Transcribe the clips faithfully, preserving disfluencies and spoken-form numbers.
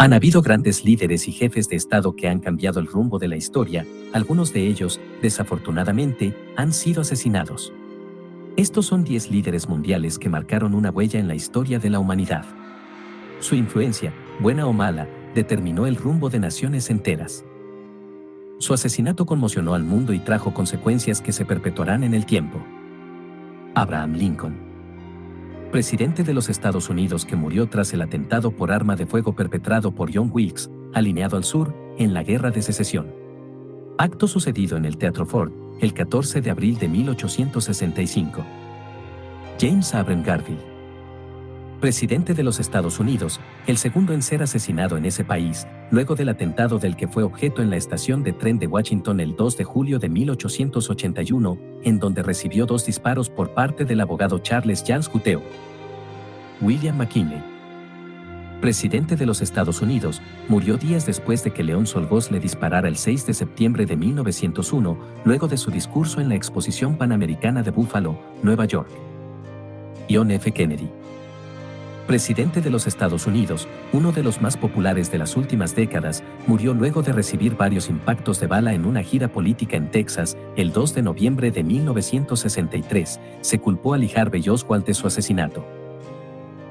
Han habido grandes líderes y jefes de Estado que han cambiado el rumbo de la historia, algunos de ellos, desafortunadamente, han sido asesinados. Estos son diez líderes mundiales que marcaron una huella en la historia de la humanidad. Su influencia, buena o mala, determinó el rumbo de naciones enteras. Su asesinato conmocionó al mundo y trajo consecuencias que se perpetuarán en el tiempo. Abraham Lincoln, presidente de los Estados Unidos, que murió tras el atentado por arma de fuego perpetrado por John Wilkes, alineado al sur, en la Guerra de Secesión. Acto sucedido en el Teatro Ford, el catorce de abril de mil ochocientos sesenta y cinco. James Abram Garfield, presidente de los Estados Unidos, el segundo en ser asesinado en ese país, luego del atentado del que fue objeto en la estación de tren de Washington el dos de julio de mil ochocientos ochenta y uno, en donde recibió dos disparos por parte del abogado Charles Guiteau. William McKinley, presidente de los Estados Unidos, murió días después de que León Czolgosz le disparara el seis de septiembre de mil novecientos uno, luego de su discurso en la Exposición Panamericana de Buffalo, Nueva York. John F. Kennedy, presidente de los Estados Unidos, uno de los más populares de las últimas décadas, murió luego de recibir varios impactos de bala en una gira política en Texas, el dos de noviembre de mil novecientos sesenta y tres, se culpó a Lee Harvey Oswald de su asesinato.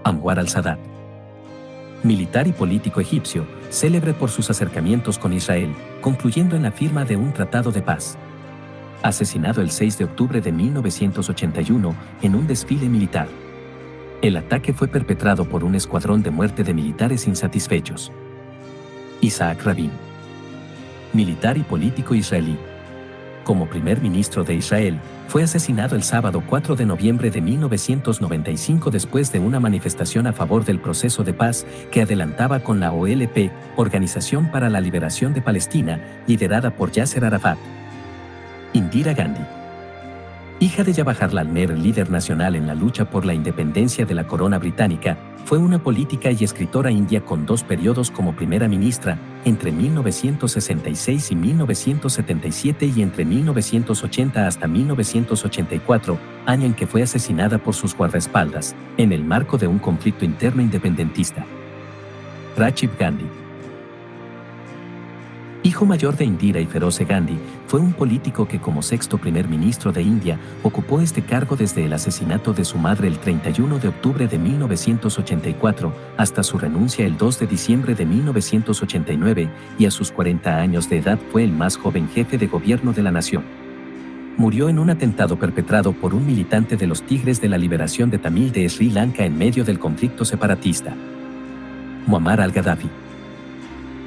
Anwar al-Sadat, militar y político egipcio, célebre por sus acercamientos con Israel, concluyendo en la firma de un tratado de paz. Asesinado el seis de octubre de mil novecientos ochenta y uno en un desfile militar. El ataque fue perpetrado por un escuadrón de muerte de militares insatisfechos. Isaac Rabin, militar y político israelí. Como primer ministro de Israel, fue asesinado el sábado cuatro de noviembre de mil novecientos noventa y cinco después de una manifestación a favor del proceso de paz que adelantaba con la O L P, Organización para la Liberación de Palestina, liderada por Yasser Arafat. Indira Gandhi, hija de Jawaharlal Nehru, líder nacional en la lucha por la independencia de la corona británica, fue una política y escritora india con dos periodos como primera ministra, entre mil novecientos sesenta y seis y mil novecientos setenta y siete y entre mil novecientos ochenta hasta mil novecientos ochenta y cuatro, año en que fue asesinada por sus guardaespaldas, en el marco de un conflicto interno independentista. Rajiv Gandhi, hijo mayor de Indira y Feroze Gandhi, fue un político que como sexto primer ministro de India ocupó este cargo desde el asesinato de su madre el treinta y uno de octubre de mil novecientos ochenta y cuatro hasta su renuncia el dos de diciembre de mil novecientos ochenta y nueve, y a sus cuarenta años de edad fue el más joven jefe de gobierno de la nación. Murió en un atentado perpetrado por un militante de los Tigres de la Liberación de Tamil de Sri Lanka en medio del conflicto separatista. Muammar al-Gaddafi,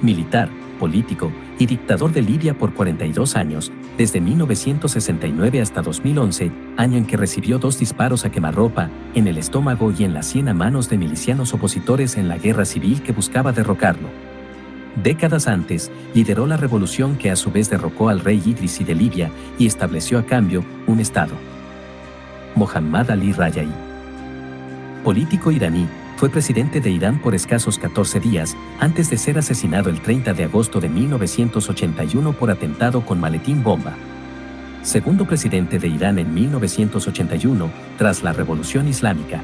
militar, político y dictador de Libia por cuarenta y dos años, desde mil novecientos sesenta y nueve hasta dos mil once, año en que recibió dos disparos a quemarropa, en el estómago y en la sien a manos de milicianos opositores en la guerra civil que buscaba derrocarlo. Décadas antes, lideró la revolución que a su vez derrocó al rey Idris de Libia y estableció a cambio un estado. Mohammad Ali Rajai, político iraní, fue presidente de Irán por escasos catorce días antes de ser asesinado el treinta de agosto de mil novecientos ochenta y uno por atentado con maletín bomba. Segundo presidente de Irán en mil novecientos ochenta y uno, tras la Revolución Islámica.